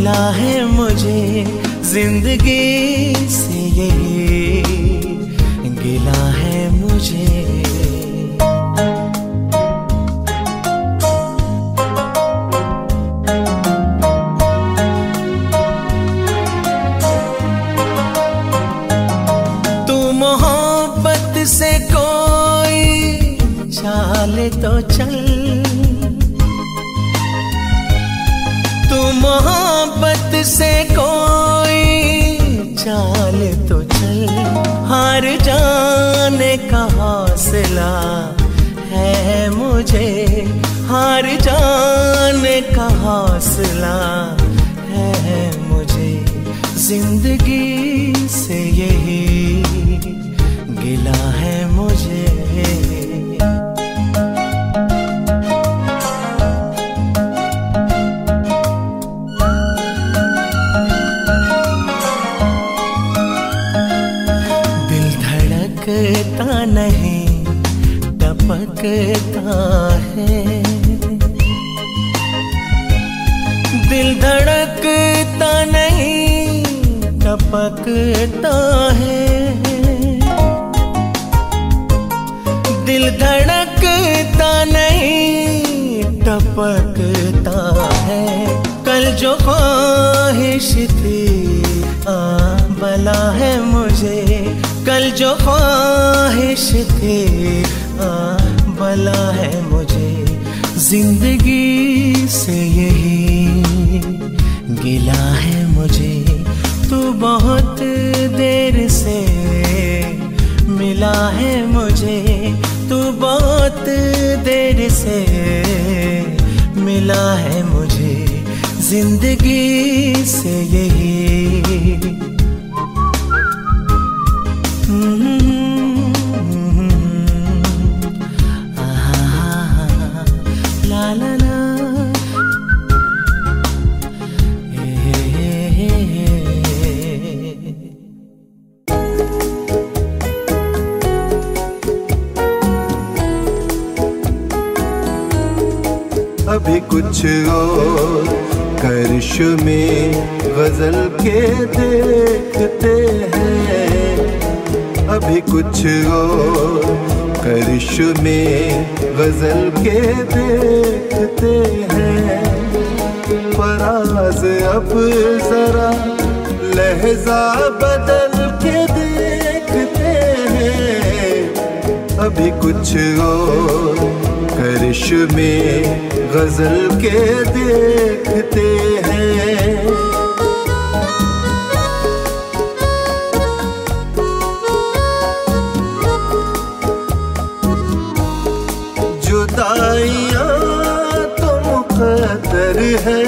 मिला है मुझे जिंदगी से ये गिला है मुझे। से कोई चाल तो चल, तू मोहब्बत से कोई चाल तो चल, हार जाने का हौसला है मुझे, हार जाने का हौसला है मुझे। जिंदगी से यही गिला है मुझे। दिल धड़कता नहीं टपकता है, दिल धड़कता नहीं टपकता है, दिल धड़कता नहीं टपकता है। कल जो ख्वाहिश थी आबला है मुझे, कल जो ख्वाहिश थी आबला है मुझे। जिंदगी से यही गिला है मुझे। तू बहुत देर से मिला है मुझे, तू बहुत देर से मिला है मुझे। जिंदगी से यही ला ला ला कुछ और करिश्मे गजल के देखते हैं, अभी कुछ और करिश्मे गजल के देखते हैं। फराज अब जरा लहजा बदल के देखते हैं, अभी कुछ और करिश्मे गजल के देखते हैं। जुदाइयां तो मुकद्दर है,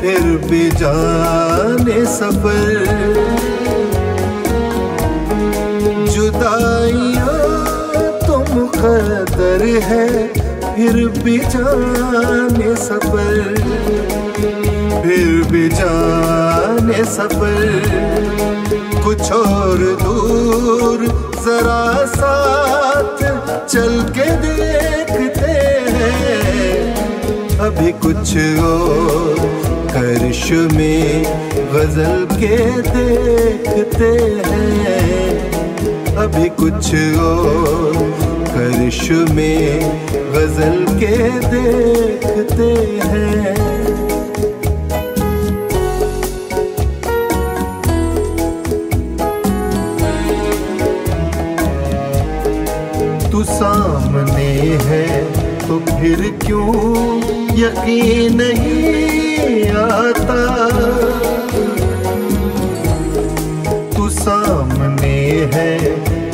फिर भी जाने सबर, जुदाइयां तो मुकद्दर है, फिर भी जाने सबर, फिर भी जाने सबर। कुछ और दूर जरा साथ चल के देखते हैं, अभी कुछ और करिश्मे गजल के देखते हैं, अभी कुछ और करिश्मे गजल के देखते हैं। तू सामने है तो फिर क्यों यकीन नहीं आता, तू सामने है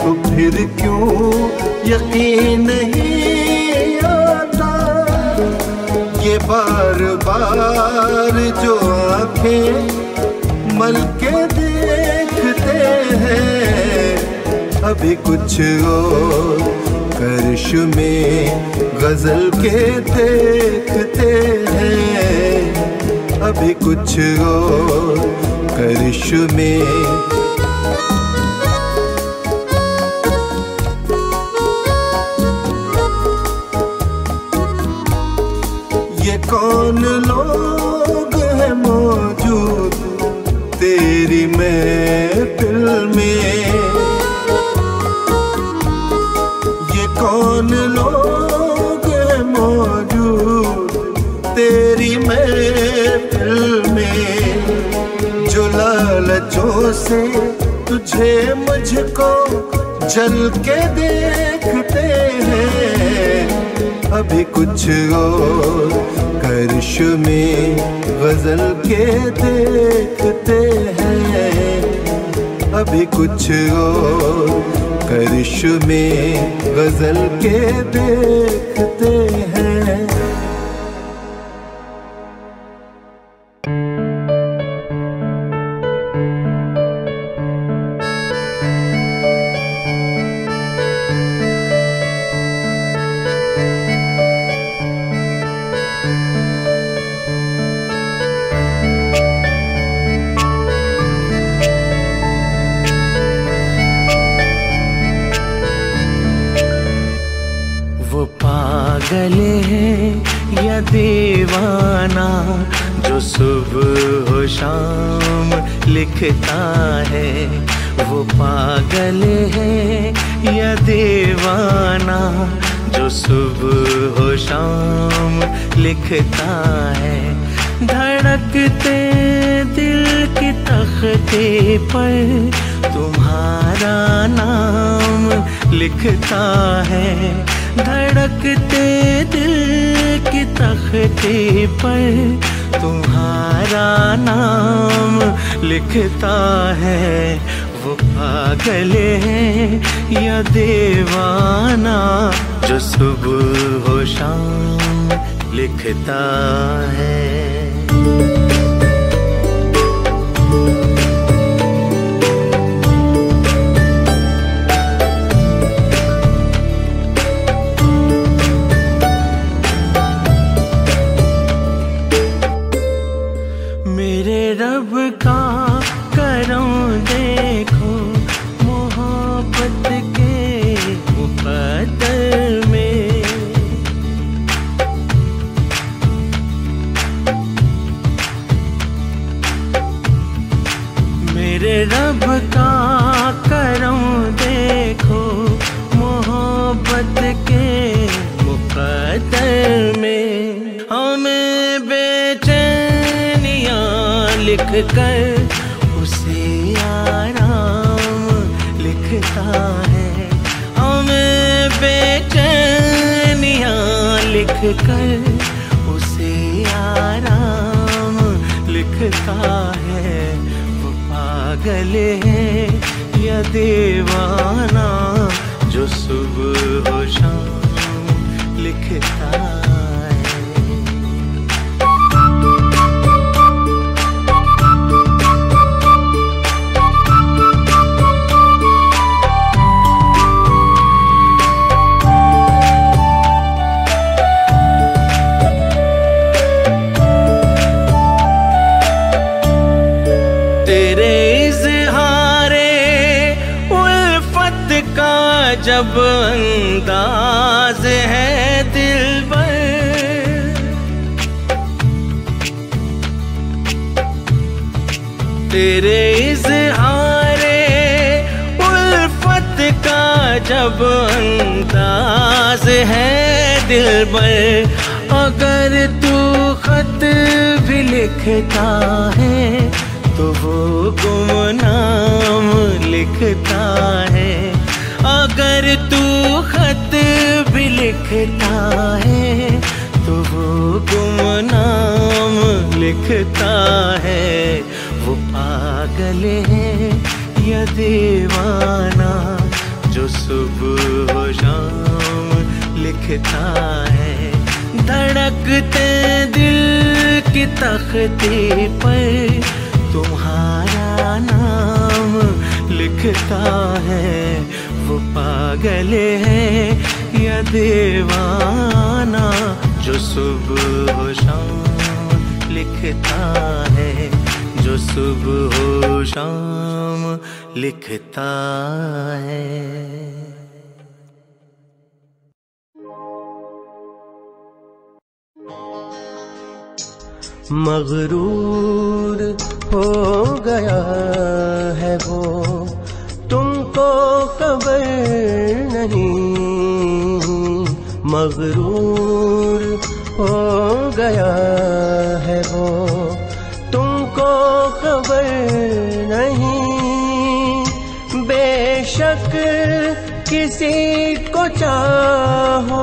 तो फिर क्यों यकीन नहीं आता। ये बार बार जो आंखें मल के देखते हैं, अभी कुछ और करिश्मे गजल के देखते हैं, अभी कुछ और करिश्मे। कौन लोग हैं मौजूद से तुझे मुझको जल के देखते हैं। अभी कुछ और करिश्मे गजल के देखते हैं। अभी कुछ और करिश्मे गजल के देखते हैं। लिखता है वो पागल है या दीवाना जो सुबह हो शाम लिखता है। धड़कते दिल के तख्ते पर तुम्हारा नाम लिखता है। धड़कते दिल के तख्ते पर तुम्हारा नाम लिखता है। वो पागल है या दीवाना जो सुबह हो शाम लिखता है। कर उसे आराम लिखता है। हमें बेचैनियाँ लिख कर उसे आराम लिखता है। वो पागल है या दीवाना जो सुबह हो शाम लिखता है। जब अंदाज है दिलबर, तेरे इज़हारे उल्फत का जब अंदाज है दिलबर। अगर तू खत भी लिखता है तो वो गुमनाम लिखता है। अगर तू खत भी लिखता है तो वो गुमनाम लिखता है। वो पागल है या दीवाना जो सुबह हो शाम लिखता है। धड़कते दिल की तख्ते पर तुम्हारा नाम लिखता है। वो पागल है या दीवाना जो सुबह हो शाम लिखता है। जो सुबह हो शाम लिखता है। मगरूर हो गया है वो तुमको खबर नहीं। मगरूर हो गया है वो तुमको खबर नहीं। किसी को चाहो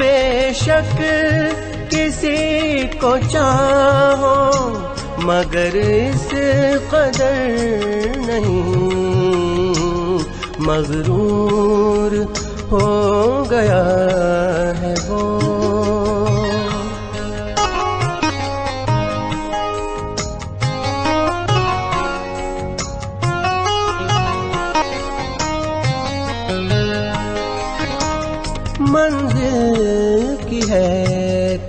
बेशक किसी को चाहो मगर इस कदर नहीं मगरूर हो गया है वो। मंजिल की है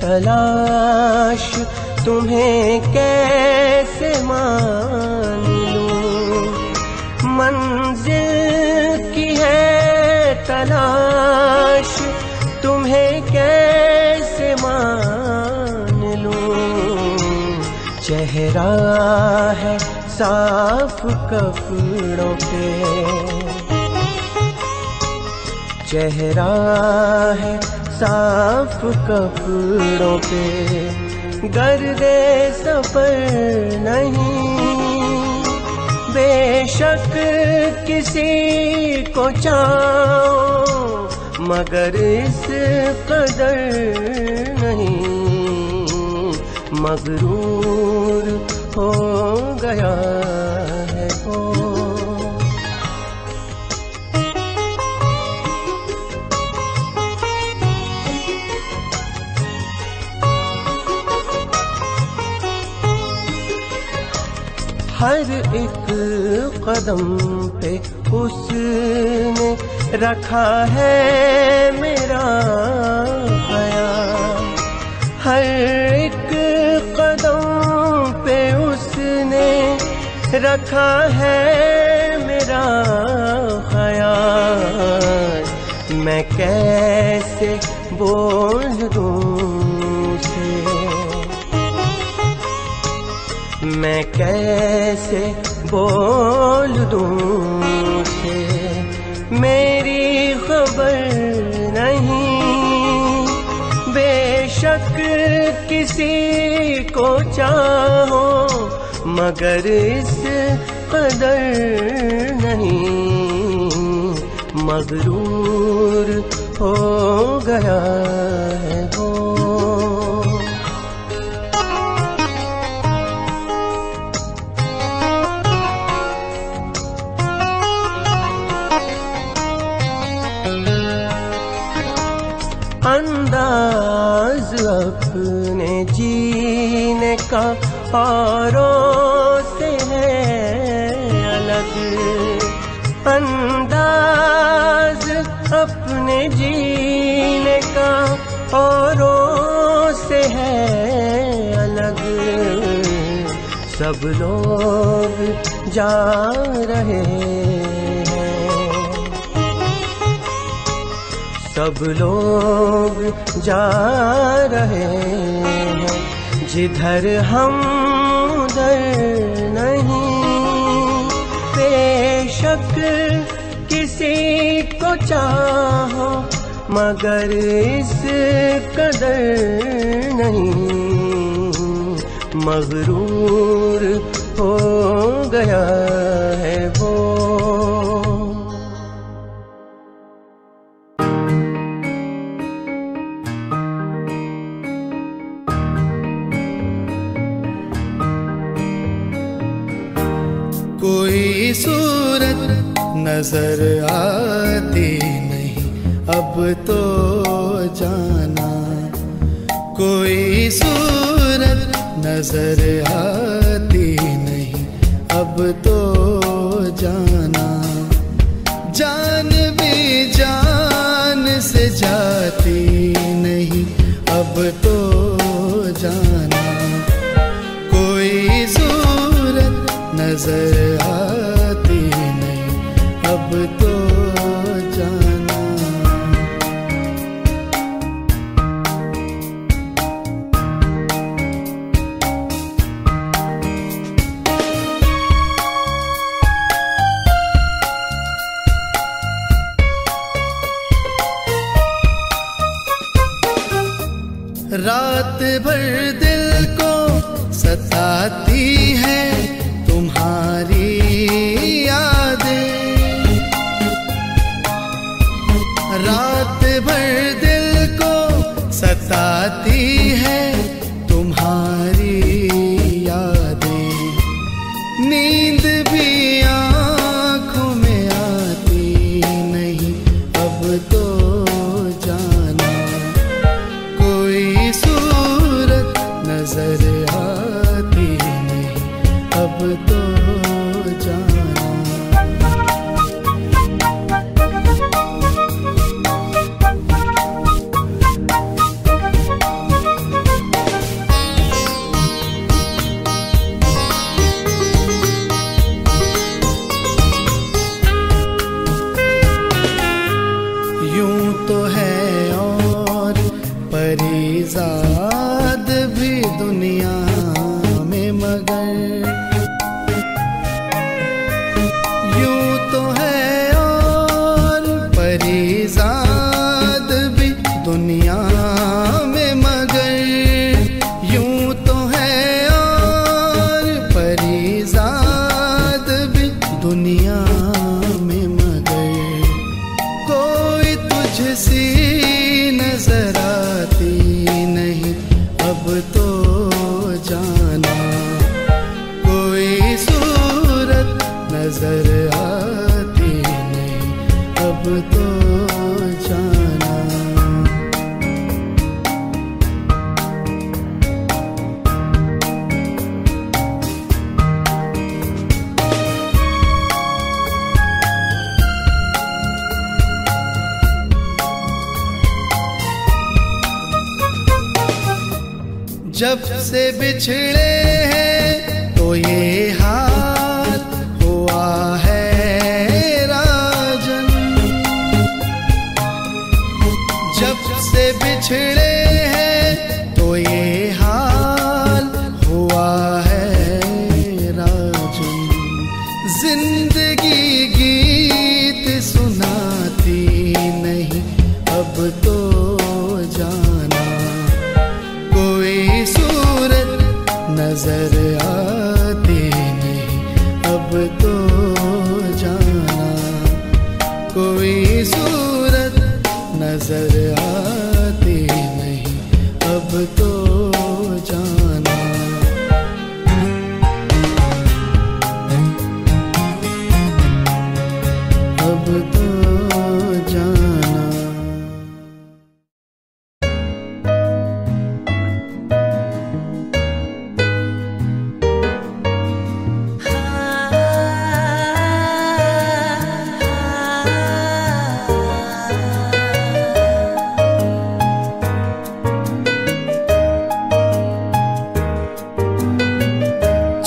तलाश तुम्हें कैसे मान लूं, मंजिल की है तलाश तुम्हें कैसे मान लूं, चेहरा है साफ कपड़ों पे, चेहरा है साफ कपड़ों पे, गर्दे सफर नहीं बेशक किसी को चाहो मगर इस कदर नहीं मगरूर हो गया है वो। हर एक कदम पे उसने रखा है मेरा ख्याल, हर एक कदम पे उसने रखा है मेरा ख्याल, मैं कैसे बोल दूँ मैं कैसे बोल दूँ से मेरी खबर नहीं बेशक किसी को चाहो मगर इस कदर नहीं मगरूर हो गया है वो। अंदाज अपने जीने का औरों से है अलग, अंदाज अपने जीने का औरों से है अलग, सब लोग जा रहे हैं, सब लोग जा रहे हैं, जिधर हम उधर नहीं बेशक किसी को चाहो मगर इस कदर नहीं मगरूर हो गया है वो। कोई सूरत नजर आती नहीं अब तो जाना, कोई सूरत नजर आती नहीं अब तो जाना, जान भी जान से जाती नहीं अब तो जाना, कोई सूरत नजर रात भर दिल को सताती है तुम्हारी यादें, सताती है तुम्हारी यादें, नींद भी आँखों में आती नहीं। अब तो जाना कोई सूरत नजर आती नहीं। अब तो आज़ाद भी दुनिया में, मगर यूं तो है और परेशान भी दुनिया में, मगर यूं तो है और परेशान भी दुनिया में, मगर कोई तुझसे नजर आती नहीं। अब तो जाना कोई सूरत नजर आती नहीं। अब तो जाना जब से बिछड़े हैं तो ये हाथ हुआ है राजन। जब से बिछड़े हैं तो ये हाल हुआ है राजन। जिंदगी गीत सुनाती नहीं। अब तो जाना कोई सूरत नजर आती नहीं। अब तो जाना कोई सूरत नजर आती नहीं। अब तो जाना अब तो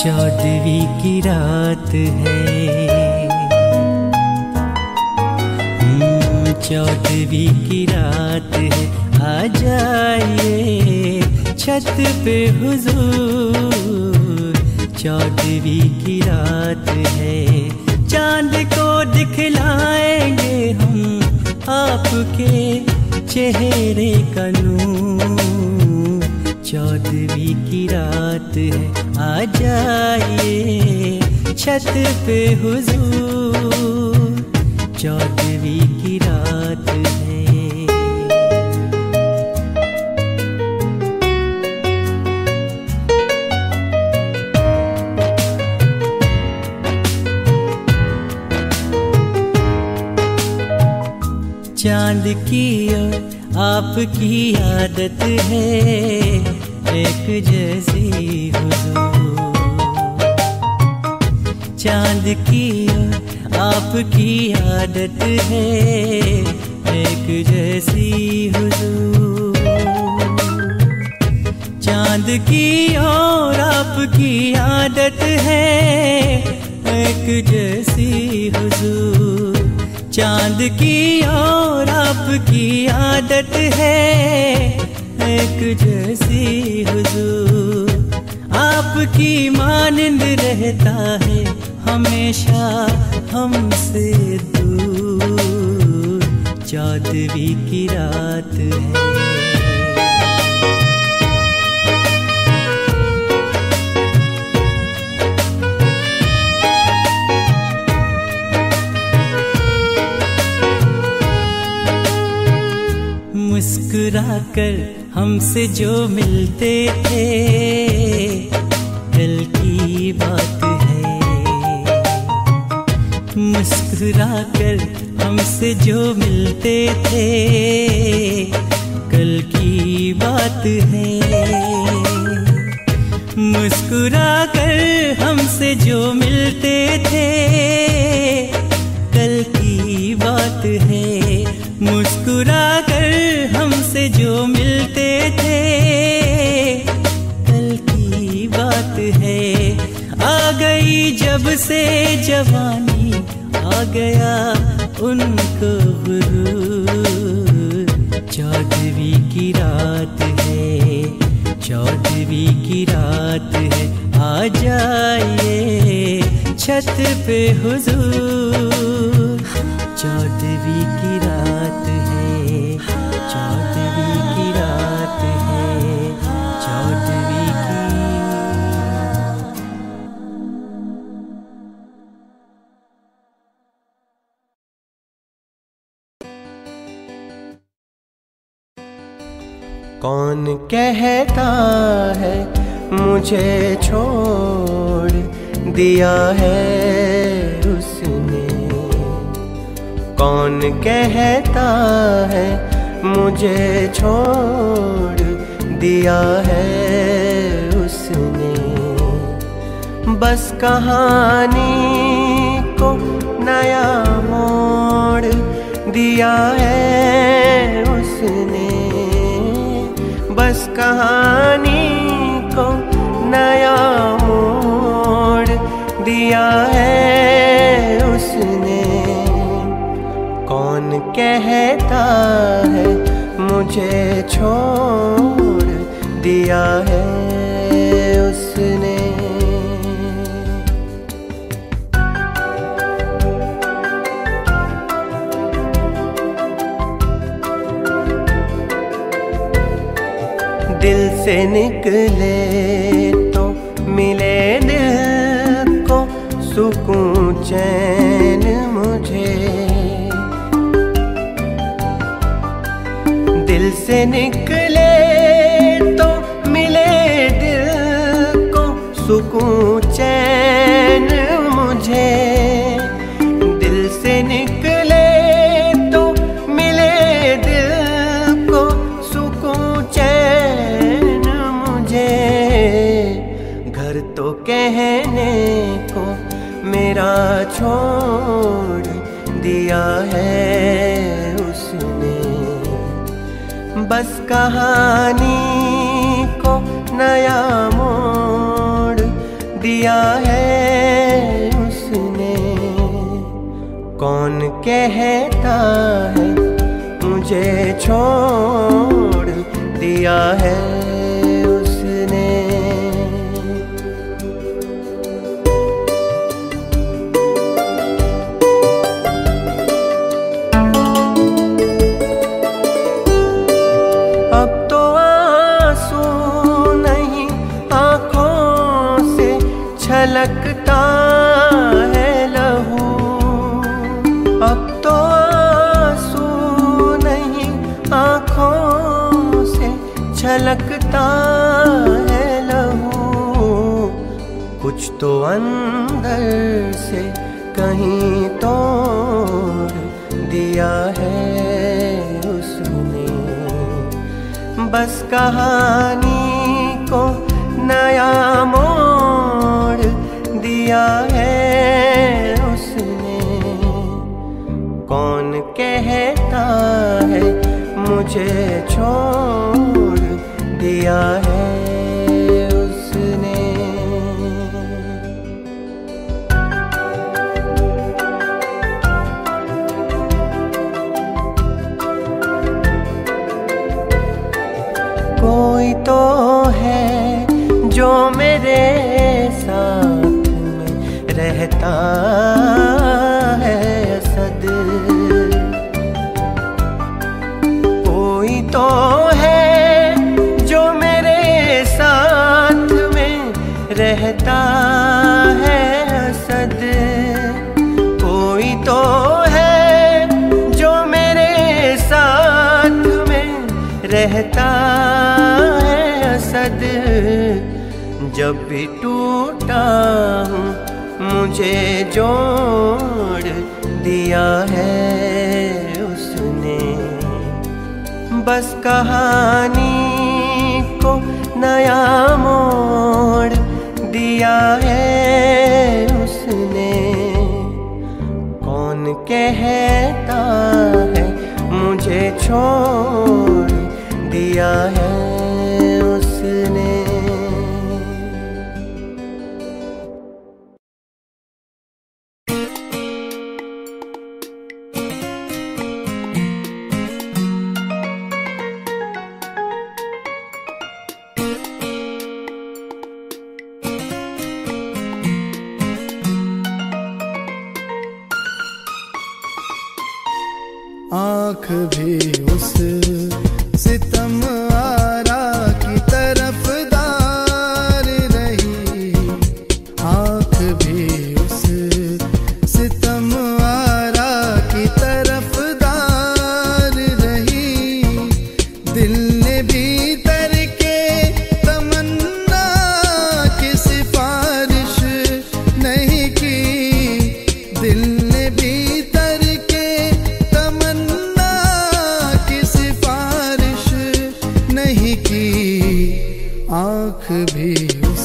चौदवी की रात है, चौदवी की रात है। आ जाइए छत पे हुजूर, चौदवी की रात है। चांद को दिखलाएंगे हम आपके चेहरे का नूर, चौदवी की रात है। आ जाइए छत पे हुजूर, चौदवी की रात है। चांद की और आपकी आदत है एक जैसी हुजूर, चांद की आपकी आदत है एक जैसी हुजूर। चांद की और आपकी आदत है एक जैसी हुजूर, चांद की और आपकी आदत है एक जैसी हुजूर। आपकी मानंद रहता है हमेशा हमसे दूर, चौदवी की रात है। मुस्कुरा आकर हमसे जो मिलते थे, दिल की बात है। मुस्कुरा कर हमसे जो मिलते थे, कल की बात है। मुस्कुरा कर हमसे जो मिलते थे, कल की बात है। मुस्कुरा कर हमसे जो मिलते थे, कल की बात है। आ गई जब से जवानी, आ गया उनको गुरूर। चौदहवीं की रात है, चौदहवीं की रात है। आ जाइए छत पे हुजूर, चौदहवीं की रात है, चौदहवीं की रात है, चौदहवीं की। कौन कहता है मुझे छोड़ दिया है उसने, कौन कहता है मुझे छोड़ दिया है उसने। बस कहानी को नया मोड़ दिया है उसने, बस कहानी को नया मोड़ दिया है उसने। कौन कहता है मुझे छोड़ दिया है उसने। दिल से निकले तो मिले दिल को सुकून चैन मुझे, दिल से निकले तो मिले दिल को सुकून चैन मुझे। दिल से निकले तो मिले दिल को सुकून चैन मुझे। घर तो कहने को मेरा छोड़ दिया है उसने, बस कहानी को नया मोड़ दिया है उसने। कौन कहता है मुझे छोड़ दिया है उसने। लगता है लहू, अब तो आंसू नहीं आँखों से छलकता है लहू। कुछ तो अंदर से कहीं तोड़ दिया है उसने, बस कहानी को नया मोड़ दिया है उसने। कौन कहता है मुझे छोड़ दिया है। है असद कोई तो है जो मेरे साथ में रहता है असद, कोई तो है जो मेरे साथ में रहता दर्द जब भी टूटा हूँ मुझे जोड़ दिया है उसने। बस कहानी को नया मोड़ दिया है उसने। कौन कहता है मुझे छोड़ दिया है उसने। आँख भी उस सितम आरा की तरफदार रही। आँख भी उस सितम आरा की तरफदार रही। दिल ने भी तरके तमन्ना की सिफारिश नहीं की। दिल ने भी आँख भी उस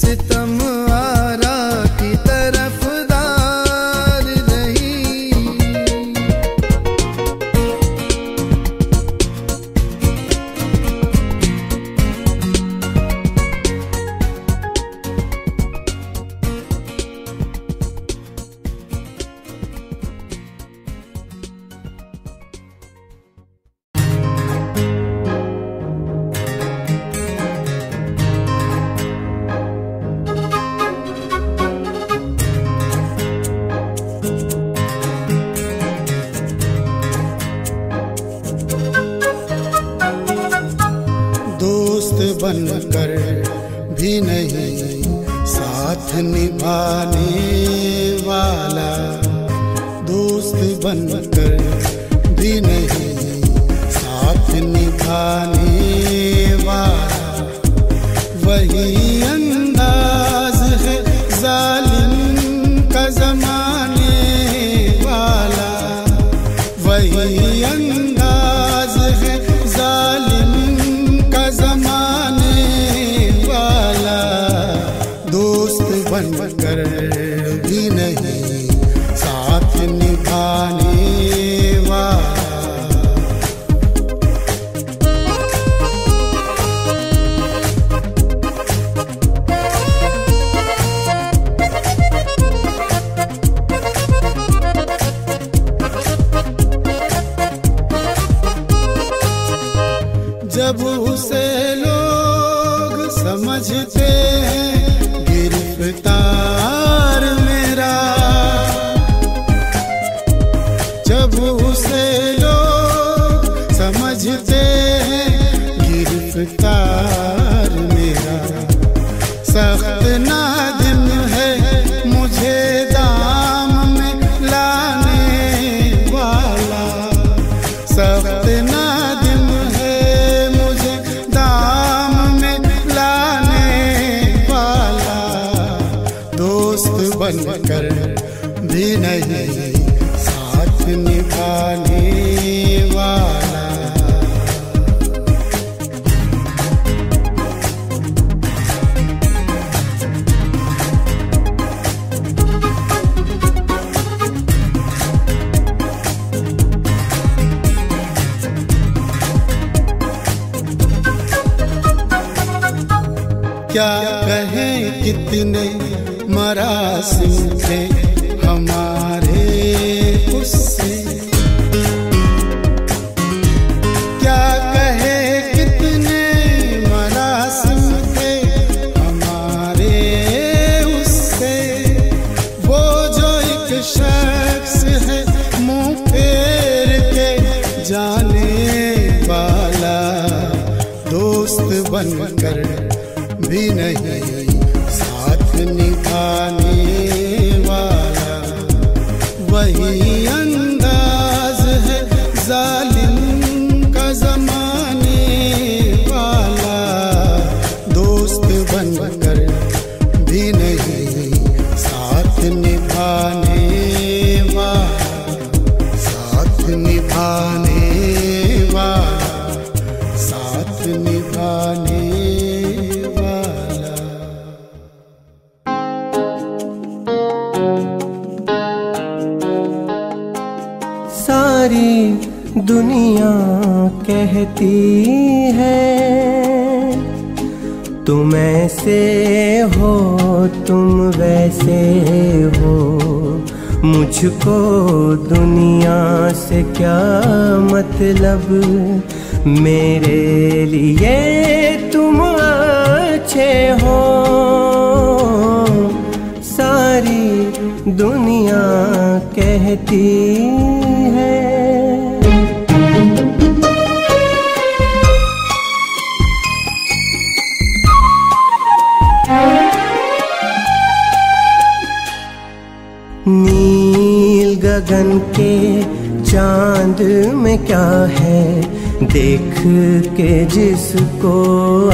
सितम आरा की तरफ साथ निभाने वाला दोस्त बनकर भी नहीं, साथ निभाने वाला वही अंदाज है जालिम का, जमाने वाला वही अंदाज है जालिम का, जमाने वाला दोस्त बनकर भी नहीं, साथ निभाने वाला। जब उसे लोग समझते हैं गिरफ्तार मेरा, जब उसे लोग समझते हैं गिरफ्तार मेरा, सख्त नादिम है मुझे दाम में लाने वाला, सख्त नादिम है मुझे दाम में लाने वाला दोस्त बनकर भी नहीं, साथ निभाने वाला। क्या कहें कितने मरासिम थे हमारे उससे, क्या कहें कितने मरासिम थे हमारे उससे, वो जो एक शख्स है मुँह फेर के जाने वाला दोस्त बनकर भी नहीं, साथ निभाने वाला वही अंदाज है जालिम का, जमाने वाला दोस्त बनकर भी नहीं, साथ निभाने वाला, साथ निभाने वाला, साथ निभाने दुनिया कहती है तुम ऐसे हो तुम वैसे हो, मुझको दुनिया से क्या मतलब, मेरे लिए तुम अच्छे हो। सारी दुनिया कहती है गगन के चांद में क्या है, देख के जिसको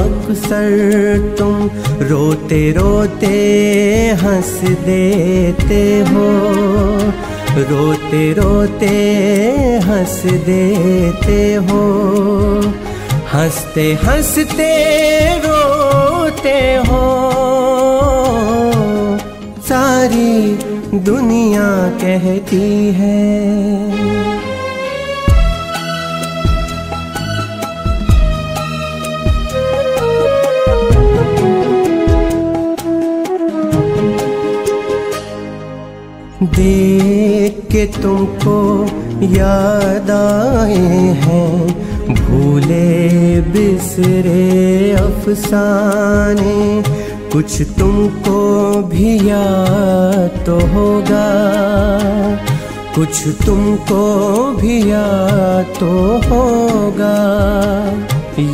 अक्सर तुम रोते रोते हंस देते हो, रोते रोते हंस देते हो, हंसते हंसते रोते हो। सारी दुनिया कहती है देख के तुमको याद आए हैं भूले बिसरे अफसाने, कुछ तुमको भी याद तो होगा, कुछ तुमको भी याद तो होगा,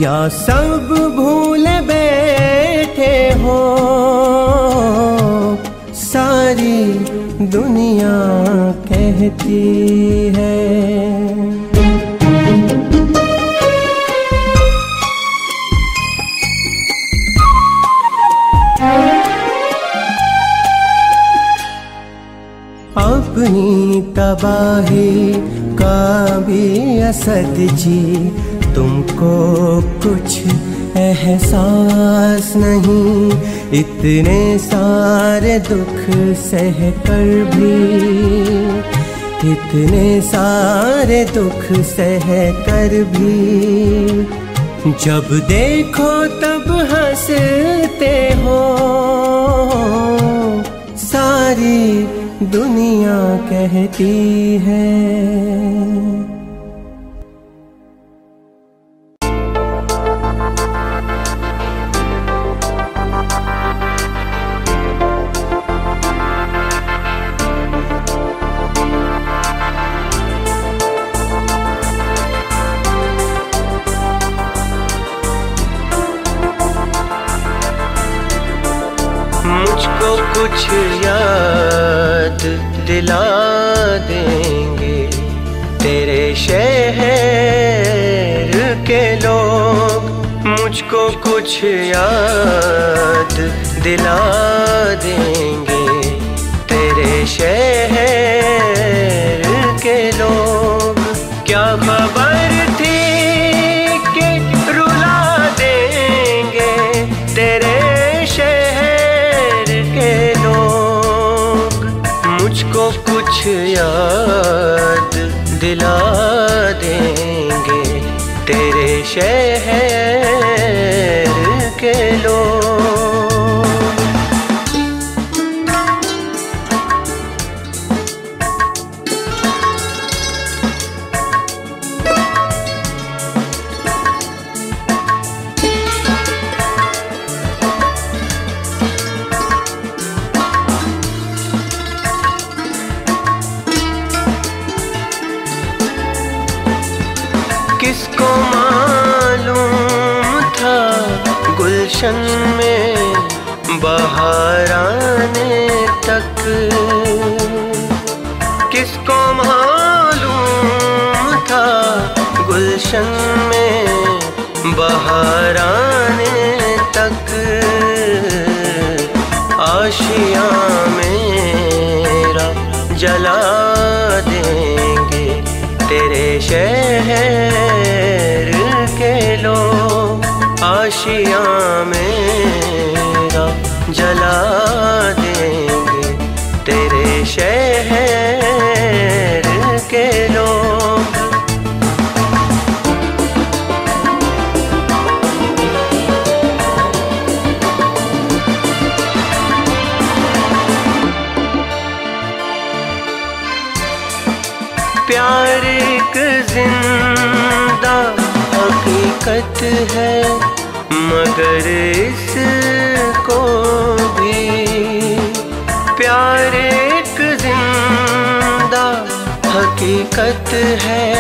या सब भूल बैठे हो। सारी दुनिया कहती है। अपनी तबाही का भी असद जी तुमको कुछ एहसास नहीं, इतने सारे दुख सह कर भी, इतने सारे दुख सह कर भी जब देखो तब हंसते हो, सारी दुनिया कहती है। मुझको कुछ याद दिला देंगे तेरे शहर के लोग, मुझको कुछ याद दिला देंगे तेरे शहर के लोग। क्या खबर थी कि रुला देंगे तेरे कुछ याद दिला देंगे तेरे शहर के लोग। किसको मालूम था गुलशन में बाहर आने तक, किसको मालूम था गुलशन में बाहर आने तक, आशिया मेरा जला देंगे तेरे शहर के लोग, आशिया मेरा जला देंगे तेरे शहर के लोग। प्यार एक जिंदा हकीकत है मगर इसको भी, प्यार एक जिंदा हकीकत है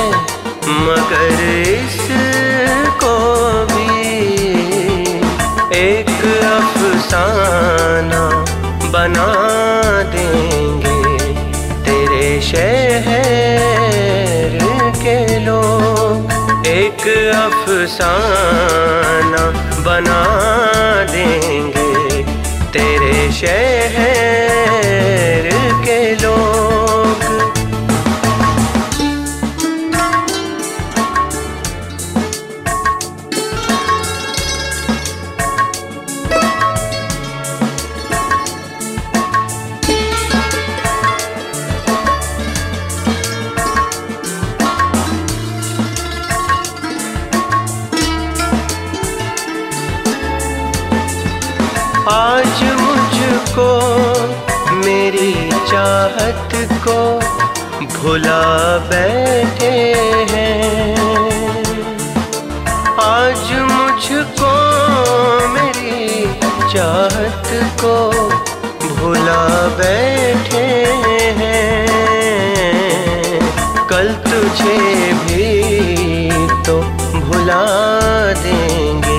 मगर इसको भी एक अफसाना बना देंगे तेरे शहर के लोग, एक अफसाना बना देंगे तेरे शहर के लोग। आज मुझको मेरी चाहत को भुला बैठे हैं, आज मुझको मेरी चाहत को भुला बैठे हैं, कल तुझे भी तो भुला देंगे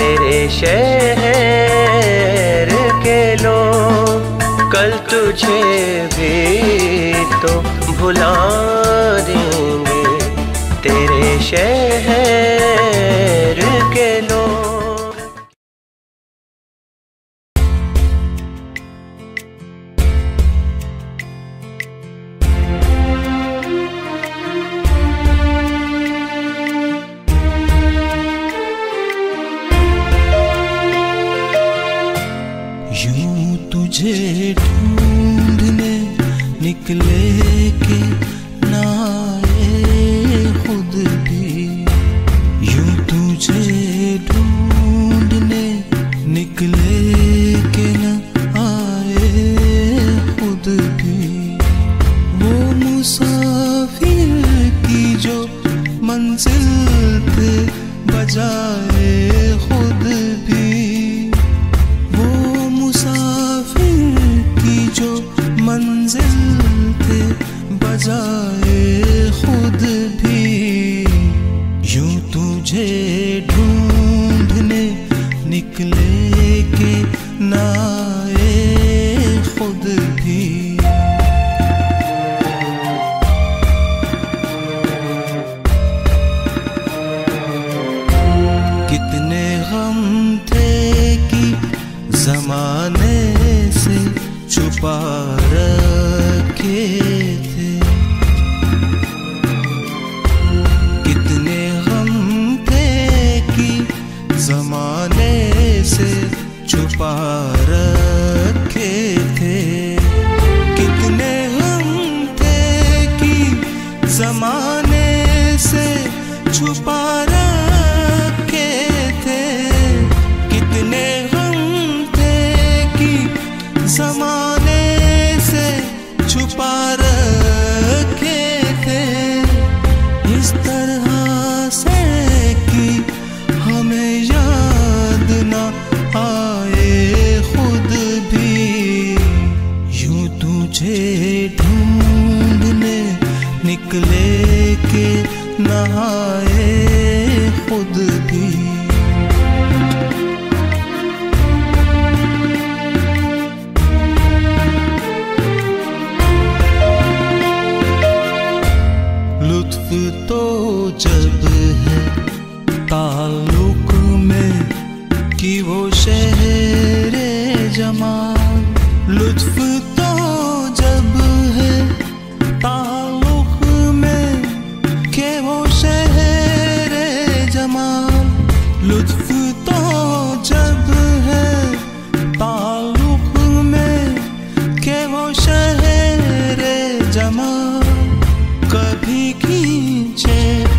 तेरे शहर के लोग, भी तो भुला देंगे तेरे शहर के लोग। तुझे ढूंढने निकले कि ना आए खुद भी, यूं तुझे ढूंढने निकले कि ना आए खुद भी। वो मुसाफिर की जो मंजिल पे बजाए खुद भी, मंजिल पे बजाए खुद भी। यूं तुझे ढूंढने निकले के ना आए खुद भी। कितने गम थे कि जमाने से छुपा रखे थे, कितने गम थे कि जमाने से छुपा रखे थे, कितने गम थे कि जमाने से छुपा रखे थे, कितने गम थे कि जमा छुपा रखे थे। इस तरह से कि हमें याद ना आए खुद भी, यूं तुझे ढूंढने निकले के ना आए खुद भी। तो जब है ताल्लुक में कि वो शहरे जमाल, लुत्फ तो जब है ताल्लुक में कि वो शहरे जमाल, लुत्फ तो जब है ताल्लुक में कि वो शहरे जमाल। कभी खींचे